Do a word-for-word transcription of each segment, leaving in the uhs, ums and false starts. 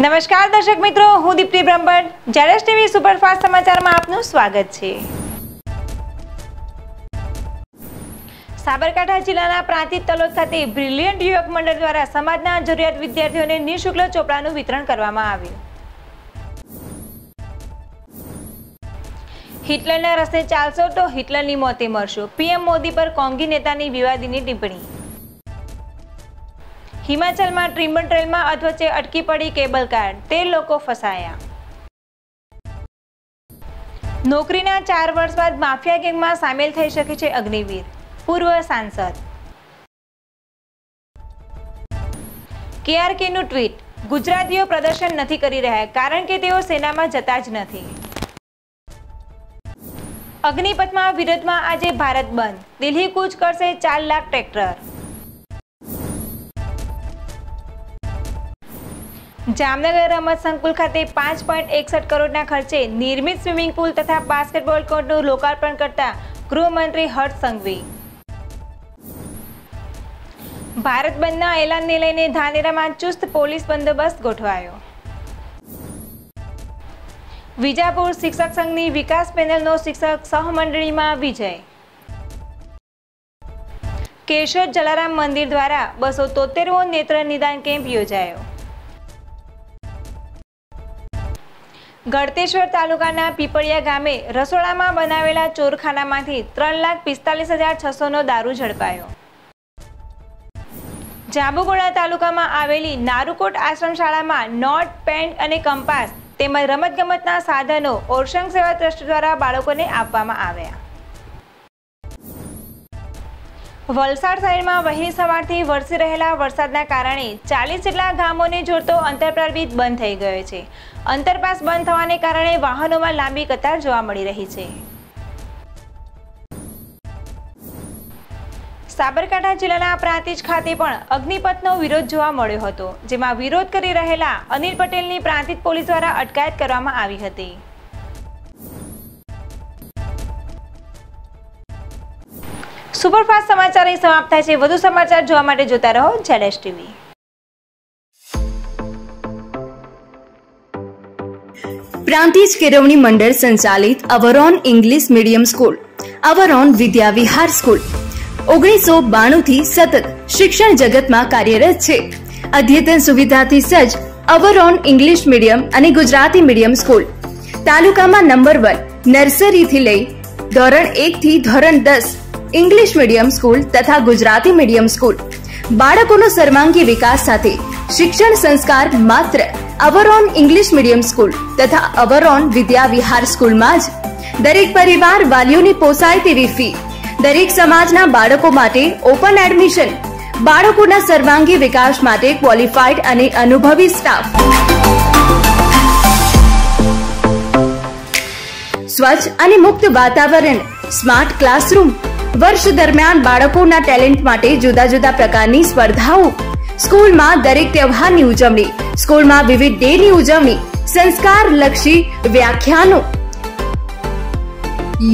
नमस्कार दर्शक मित्रों, हूँ Deepti Brahmbhatt. Z S TV superfast समाचार में आपनु स्वागत छे। साबरकांठा जिल्लाना प्रांतिज तलोद खाते ब्रिलियंट युवक मंडल द्वारा समाजना जरूरियात विद्यार्थीओने निःशुल्क ચોપડાનું वितरण કરવામાં આવ્યું। हिटलरना रस्ते चालशो तो हिटलरनी मौते मरशो, पीएम मोदी पर कोंगी नेतानी विवादीनी टिप्पणी। हिमाचल में ट्रीमन ट्रेल में अधवच्चे अटकी पड़ी केबल कार, तेल लोको फसाया। नौकरीना चार वर्ष बाद माफिया गैंग में शामिल थई शके छे अग्निवीर। पूर्व सांसद केआरके नु ट्वीट, गुजरातीओ प्रदर्शन नहीं करी रह्या कारण के तेओ सेना में जता ज नथी। अग्निपथ में विरोध में आज भारत बंद, दिल्ली कूच करशे चार लाख ट्रेक्टर। जामनगर रमत संकुल खाते पांच पॉइंट एकसठ करोड़ना खर्चे निर्मित स्विमिंग पूल तथा बास्केटबॉल कोर्टનું लोकार्पण करता गृहमंत्री हर्ष संघवी। भारत बंदના એલાનને લઈને ધાનેરામાં ચુસ્ત પોલીસ બંદોબસ્ત ગોઠવાયો। વિજાપુર શિક્ષક સંઘની વિકાસ પેનલનો શિક્ષક સહમંડળીમાં વિજય। કેશોદ જલારામ મંદિર દ્વારા બસો તોતેરમો નેત્ર નિદાન કેમ્પ યોજાયો। गड़तेश्वर तालुकाना पीपड़िया गामे रसोड़ामां बनावेला चोरखानामांथी त्रण लाख पिस्तालीस हजार छसो नो दारू झड़पायो। जांबुगोड़ा तालुकामां आवेली नारूकोट आश्रमशाळामां नोट, पेन अने कंपास तेमज रमतगमतना साधनो ओरसंग सेवा ट्रस्ट द्वारा बाळकोने आपवामां આવ્યા। वलसाड शहेरमां वहेली सवारथी वरसी रहेला वरसादना कारणे चालीस जेटला ગામોને જોડતો अंतरप्रार બ્રિજ બંધ થઈ ગયો છે। अंतरपास बंद થવાને કારણે વાહનોમાં લાંબી કતાર જોવા મળી રહી છે। સાબરકાંઠા જિલ્લાના પ્રાંતિજ ખાતે પણ અગ્નિપથનો વિરોધ જોવા મળ્યો હતો, જેમાં વિરોધ કરી રહેલા અનિલ પટેલની પ્રાંતિજ પોલીસ દ્વારા અટકાયત કરવામાં આવી હતી। સુપરફાસ્ટ સમાચાર અહીં સમાપ્ત થાય છે। વધુ સમાચાર જોવા માટે જોતા રહો ઝેડ એસ ટીવી। प्रांतिज केरवनी मंडल संचालित our own English medium school our own Vidya Vihar school ओगनीस सौ बाणु थी सतत शिक्षण जगत में कार्यरत छे। अद्यतन सुविधा थी सज्ज अवरोन इंग्लिश मीडियम अने गुजराती मीडियम स्कूल तालुका में नंबर वन नर्सरी थी लई धोरण एक थी धोरण दस इंग्लिश मीडियम स्कूल तथा गुजराती मीडियम स्कूल बाळकोनो सर्वांगी विकास साथे शिक्षण संस्कार मात्र अवरोन इंग्लिश मीडियम स्कूल तथा अवरोन विद्या विहार स्कूल में ज दरेक परिवार वालीओनी पोसाय तेवी फी दरेक समाजना बाळको माटे ओपन एडमिशन बाळकोना सर्वांगी विकास माटे क्वॉलिफाइड अने अनुभवी स्टाफ स्वच्छ अने मुक्त वातावरण स्मार्ट क्लासरूम वर्ष दरमियान बाळकोना टेलेंट माटे जुदा जुदा प्रकारनी स्पर्धाओं स्कूल में दरेक त्यौहार की उजवणी स्कूल में विविध डे की उजवणी संस्कार लक्षी व्याख्यानों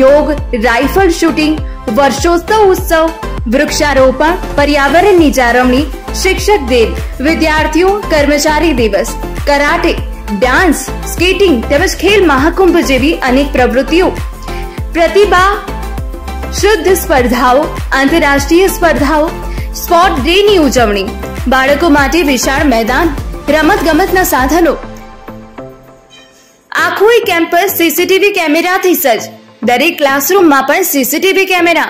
योग राइफल शूटिंग वर्षोत्सव उत्सव वृक्षारोपण पर्यावरण की जाळवणी शिक्षक दिन विद्यार्थियों कर्मचारी दिवस कराटे डांस स्केटिंग तेमज खेल महाकुंभ जेवी अनेक प्रवृत्तिओं प्रतिभा शुद्ध स्पर्धाओं आंतरराष्ट्रीय स्पर्धाओं स्पोर्ट डे की उजवणी बाळको माटे विशाल मैदान रमतगमतना साधनो आखोय कैम्पस सीसीटीवी कैमेरा थी सज्ज दरेक क्लासरूम में पण सीसीटीवी कैमेरा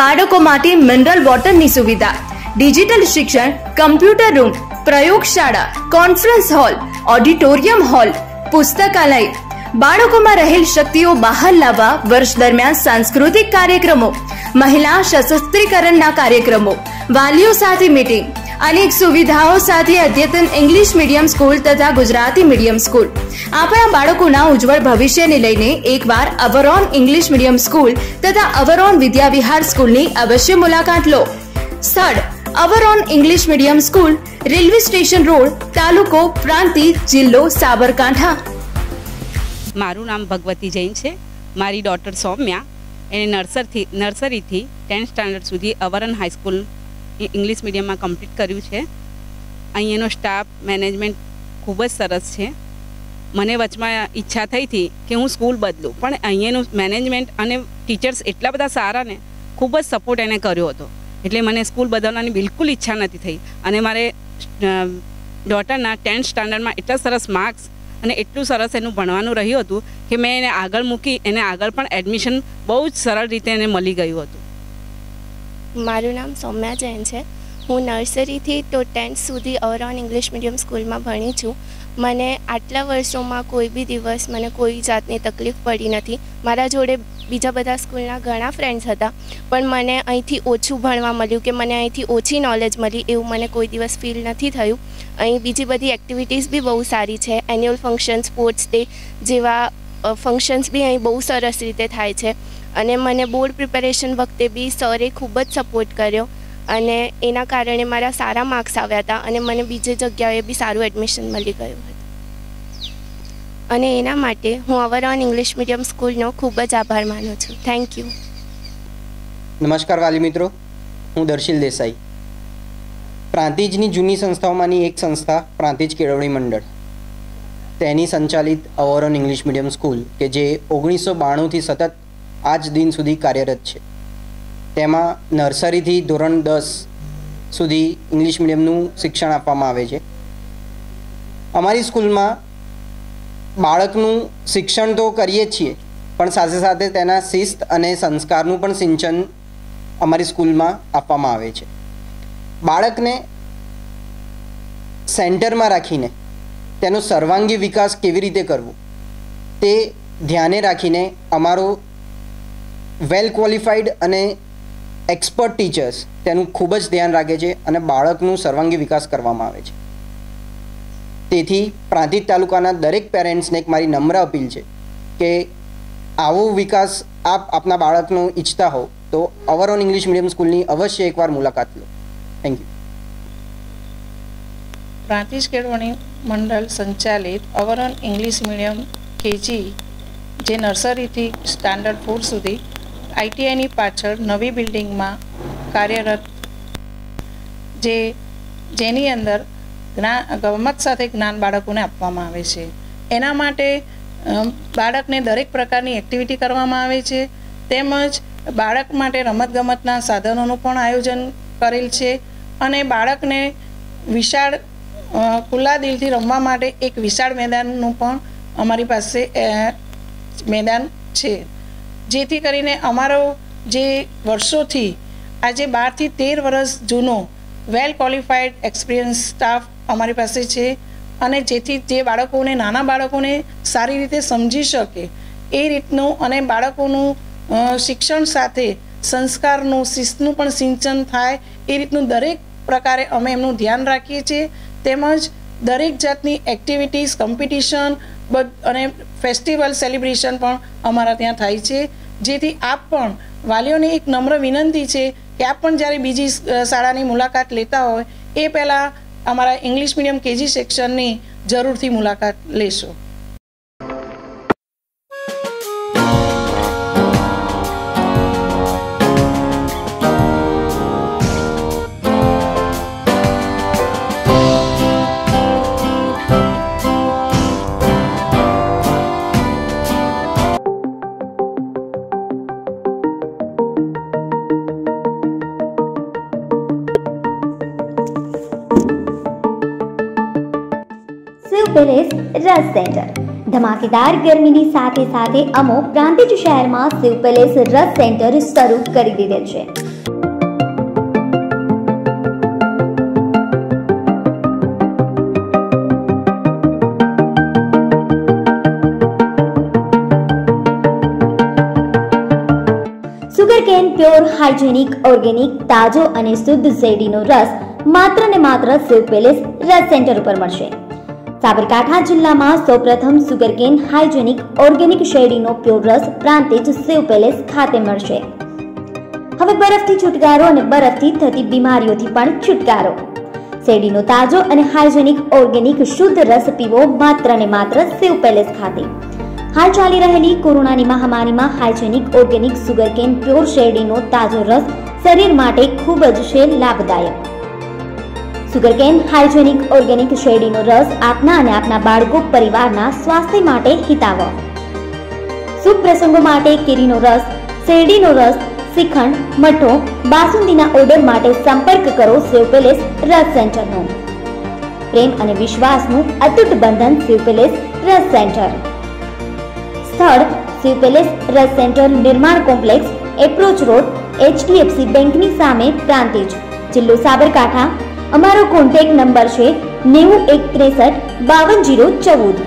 बाळको माटे मिनरल वॉटर नी सुविधा डिजिटल शिक्षण कम्प्यूटर रूम प्रयोगशाला कॉन्फ्रेंस हॉल ऑडिटोरियम हॉल पुस्तकालय बाळको में रहेल शक्तिओ बहार लावा वर्ष दरमियान सांस्कृतिक कार्यक्रमों महिला सशस्त्रीकरणना कार्यक्रमों वालीओ साथे मीटिंग अनेक सुविधाओं साथ अद्यतन इंग्लिश मीडियम स्कूल तथा गुजराती मीडियम स्कूल अपना बाळकोना उज्जवल भविष्य ने लईने एक बार अवरोन इंग्लिश मीडियम स्कूल तथा अवरोन विद्या विहार स्कूल नी अवश्य मुलाकात लो। स्थळ our own English medium school, railway station road, taluka Prantij, ಜಿಲ್ಲೋ સાબરકાંઠા. મારું નામ ભગવતી જૈન છે. મારી ડોટર સૌમ્યા એને નર્સરીથી નર્સરીથી ટેન્થ સ્ટાન્ડર્ડ સુધી અવરોન હાઈસ્કૂલ ઇંગ્લિશ મીડિયમમાં કમ્પ્લીટ કર્યું છે. અહીંનો સ્ટાફ મેનેજમેન્ટ ખૂબ જ સરસ છે. મને વચમાં ઈચ્છા થઈ હતી કે હું સ્કૂલ બદલું, પણ અહીંનું મેનેજમેન્ટ અને ટીચર્સ એટલા બધા સારા ને ખૂબ જ સપોર્ટ એને કર્યો હતો, એટલે મને સ્કૂલ બદલવાની બિલકુલ ઈચ્છા નથી થઈ. અને મારે ડોટરના ટેન્થ સ્ટાન્ડર્ડમાં એટલા સરસ માર્ક્સ અને એટલું સરસ એનું ભણવાનું રહ્યું હતું કે મેં એને આગળ મૂકી, એને આગળ પણ એડમિશન બહુ જ સરળ રીતે એને મળી ગયું હતું. મારું નામ સૌમ્યા જૈન છે. હું નર્સરીથી તો ટેન્થ સુધી અવરોન ઇંગ્લિશ મીડિયમ સ્કૂલમાં ભણી છું. મને આટલા વર્ષોમાં કોઈ બી દિવસ મને કોઈ જાતની તકલીફ પડી નથી. મારા જોડે બીજા બધા સ્કૂલના ઘણા ફ્રેન્ડ્સ હતા, પણ મને અહીંથી ઓછું ભણવા મળ્યું કે મને અહીંથી ઓછી નોલેજ મળી એવું મને કોઈ દિવસ ફીલ નથી થયું. અહીં બીજી બધી એક્ટિવિટીઝ બી બહુ સારી છે. એન્યુઅલ ફંક્શન, સ્પોર્ટ્સ ડે જેવા ફંક્શન્સ બી અહીં બહુ સરસ રીતે થાય છે. અને મને બોર્ડ પ્રિપેરેશન વખતે બી સરે ખૂબ જ સપોર્ટ કર્યો અને એના કારણે મારા સારા માર્ક્સ આવ્યા હતા અને મને બીજી જગ્યાએ બી સારું એડમિશન મળી ગયું હતું. અને એના માટે હું અવરોન ઇંગ્લિશ મીડિયમ સ્કૂલનો ખૂબ જ આભાર માનું છું. Thank you. નમસ્કાર વાલી મિત્રો, હું દર્શિલ દેસાઈ. પ્રાંતિજની જૂની સંસ્થાઓમાંની એક સંસ્થા પ્રાંતિજ કેળવણી મંડળ, તેની સંચાલિત અવરોન ઇંગ્લિશ મીડિયમ સ્કૂલ કે જે ઓગણીસો બાણુંથી સતત આજ દિન સુધી કાર્યરત છે, તેમાં નર્સરીથી ધોરણ દસ સુધી ઇંગ્લિશ મીડિયમનું શિક્ષણ આપવામાં આવે છે. અમારી સ્કૂલમાં બાળકનું શિક્ષણ તો કરીએ છીએ, પણ સાથે સાથે તેના શિસ્ત અને સંસ્કારનું પણ સિંચન અમારી સ્કૂલમાં આપવામાં આવે છે. બાળકને સેન્ટરમાં રાખીને તેનો સર્વાંગી વિકાસ કેવી રીતે કરવો તે ધ્યાને રાખીને અમારો વેલ ક્વોલિફાઈડ અને એક્સપર્ટ ટીચર્સ તેનું ખૂબ જ ધ્યાન રાખે છે અને બાળકનું સર્વાંગી વિકાસ કરવામાં આવે છે. તેથી પ્રાંતિજ તાલુકાના દરેક પેરેન્ટ્સને એક મારી નમ્ર અપીલ છે કે આવો વિકાસ આપ આપના બાળકનો ઈચ્છતા હો તો અવરોન ઇંગ્લિશ મીડિયમ સ્કૂલની અવશ્ય એકવાર મુલાકાત લો. Thank you. પ્રાંતિજ કેળવણી મંડળ સંચાલિત અવરોન ઇંગ્લિશ મીડિયમ કેજી, જે નર્સરીથી સ્ટાન્ડર્ડ ફોર સુધી આઈટીઆઈની પાછળ નવી બિલ્ડિંગમાં કાર્યરત, જે જેની અંદર જ્ઞાન ગમત સાથે જ્ઞાન બાળકોને આપવામાં આવે છે. એના માટે બાળકને દરેક પ્રકારની એક્ટિવિટી કરવામાં આવે છે, તેમજ બાળક માટે રમતગમતના સાધનોનું પણ આયોજન કરેલ છે અને બાળકને વિશાળ ખુલ્લા દિલથી રમવા માટે એક વિશાળ મેદાનનું પણ અમારી પાસે મેદાન છે, જેથી કરીને અમારો જે વર્ષોથી આજે બારથી તેર વર્ષ જૂનો વેલ ક્વોલિફાઈડ એક્સપિરિયન્સ સ્ટાફ અમારી પાસે છે અને જેથી જે બાળકોને નાના બાળકોને સારી રીતે સમજી શકે એ રીતનું અને બાળકોનું શિક્ષણ સાથે સંસ્કારનું શિસ્તનું પણ સિંચન થાય એ રીતનું દરેક પ્રકારે અમે એમનું ધ્યાન રાખીએ છીએ. તેમજ દરેક જાતની એક્ટિવિટીઝ, કોમ્પિટિશન અને ફેસ્ટિવલ સેલિબ્રેશન પણ અમારા ત્યાં થાય છે. જેથી આપ પણ વાલીઓને એક નમ્ર વિનંતી છે કે આપ પણ જ્યારે બીજી શાળાની મુલાકાત લેતા હોય એ પહેલાં અમારા ઇંગ્લિશ મીડિયમ કેજી સેક્શનની જરૂરથી મુલાકાત લેશો. રસ સેન્ટર ધમાકેદાર ગરમીની સાથે સાથે અમો પ્રાંતિજ શહેરમાં શિવ પેલેસ રસ સેન્ટર શરૂ કરી દીધેલ છે. Sugar cane pure, hygienic, organic, તાજો અને શુદ્ધ શેરડીનો રસ માત્ર ને માત્ર શિવ પેલેસ રસ સેન્ટર ઉપર મળશે. સાબરકાંઠા જિલ્લામાં સૌપ્રથમ સુગરકેન હાઇજેનિક ઓર્ગેનિક શેરડીનો પ્યોર રસ પ્રાંતિજ શિવ પેલેસ ખાતે મળશે. હવે બરફથી છુટકારો અને બરફથી થતી બીમારીઓથી પણ છુટકારો. શેરડીનો તાજો અને હાઇજેનિક ઓર્ગેનિક શુદ્ધ રસ પીવો માત્ર ને માત્ર સેવ પેલેસ ખાતે. હાલ ચાલી રહેલી કોરોનાની મહામારીમાં હાઇજેનિક ઓર્ગેનિક સુગરકેન પ્યોર શેરડીનો તાજો રસ શરીર માટે ખૂબ જ છે લાભદાયક. સુગરકેન હાઇજેનિક ઓર્ગેનિક શેરડીનો રસ આપના અને આપના બાળકો પરિવારના સ્વાસ્થ્ય માટે હિતાવહ. શુભ પ્રસંગો માટે કેરીનો રસ, શેરડીનો રસ, શ્રીખંડ, મઠો, બાસુંદીના ઓર્ડર માટે સંપર્ક કરો સેવ પેલેસ રસ સેન્ટરનો. પ્રેમ અને વિશ્વાસનું અતૂટ બંધન સેવ પેલેસ રસ સેન્ટર. સ્થળ સેવ પેલેસ રસ સેન્ટર નિર્માણ કોમ્પ્લેક્સ, એપ્રોચ રોડ, એચડીએફસી બેંકની સામે, પ્રાંતિજ, જિલ્લો સાબરકાંઠા. અમારો કોન્ટેક્ટ નંબર છે નેવું એક ત્રેસઠ બાવન જીરો ચૌદ.